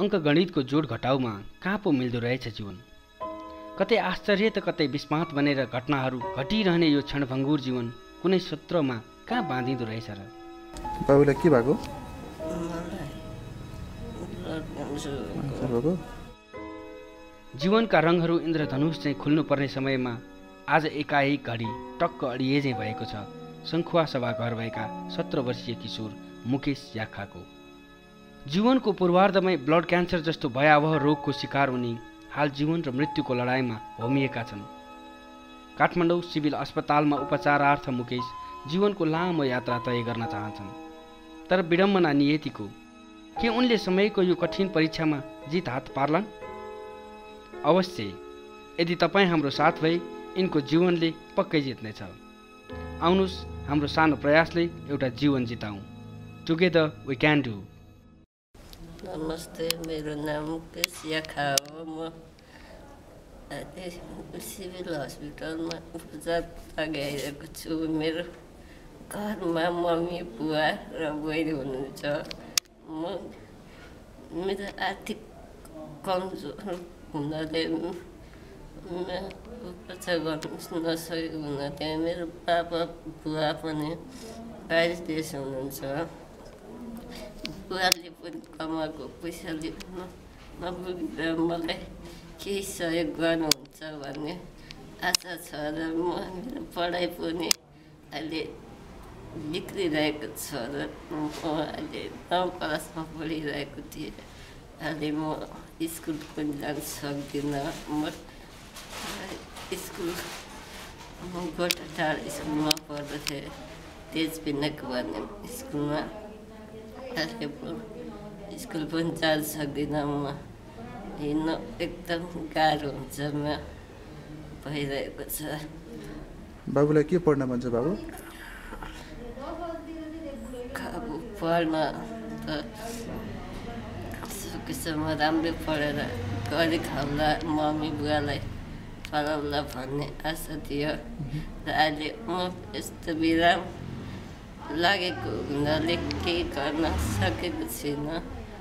अंकगणित को जोड़ घटाऊ में कहाँ पो मिल्दो रहेछ जीवन। कतै आश्चर्य तो कतै विस्मात बनेर घटनाहरू घटिरहने यो क्षणभंगुर जीवन कुनै सूत्रमा कहाँ बाँधिदो रहेछ र। बाबुलाई के भएको? जीवन का रंगहरू इन्द्रधनुष चाहिँ खुल्नु पर्ने समय में आज एकाएक घडी टक्क अडिएजे भएको छ संखुवा सभाघर भएका 17 वर्षीय किशोर मुकेश याखा को। जीवन को पूर्वार्धमै ब्लड क्यान्सर जस्तो भयावह रोग को शिकार हुने हाल जीवन र मृत्यु को लड़ाई में होमिएका छन्। काठमाडौँ सिविल अस्पताल में उपचारार्थ मुकेश जीवन को लामो यात्रा तय गर्न चाहन्छन्, तर विडम्बना नियति को के उनले समय को यो कठिन परीक्षा में जीत हात पार्लान्? अवश्य। यदि तपाईं हाम्रो साथ भए इनको जीवनले पक्कै जित्नेछ। आउनुस् हाम्रो सानो प्रयासले एउटा जीवन जिताऊँ। Together we can do. नमस्ते, मेरो नाम मुकेश याखा हो। म सिभिल हस्पिटलमा उपचार गइरहेको छु। मेरो घरमा मम्मी बुवा र बहिनी हुनुहुन्छ। मेरो आर्थिक कमजोर हुनाले उपचार गर्नु नसकेको हुनाले मेरो पापा बुवा पनि बाहिर देश हुनुहुन्छ। बुवाले पनि कमाएको पैसाले नपुगेर मलाई केही सहयोग गर्नुहुन्छ भन्ने आशा छ र मेरो पढाइ पनि अहिले बिग्रिरहेको छ र अहिले 9 क्लासमा पढिरहेको थिएँ। अहिले म स्कुल पनि जान सक्दिनँ। म स्कुल गोटा टाढा स्कुलमा पढ्दाखेरि तेजबिनाक भन्ने स्कुलमा स्कुल पनि जान सक्दिनँ। म हिँड्न एकदम गाह्रो हुन्छ म भइरहेको छ। बाबुलाई के पढ्न भन्छ? बाबु पढ्न त सकेसम्म राम्रै पढेर गरी खाउला, मम्मी बुवालाई पढाउला भन्ने आशा थियो र अहिले म यस्तो बिराम लागेको हुनाले केही गर्न सकेको छैन।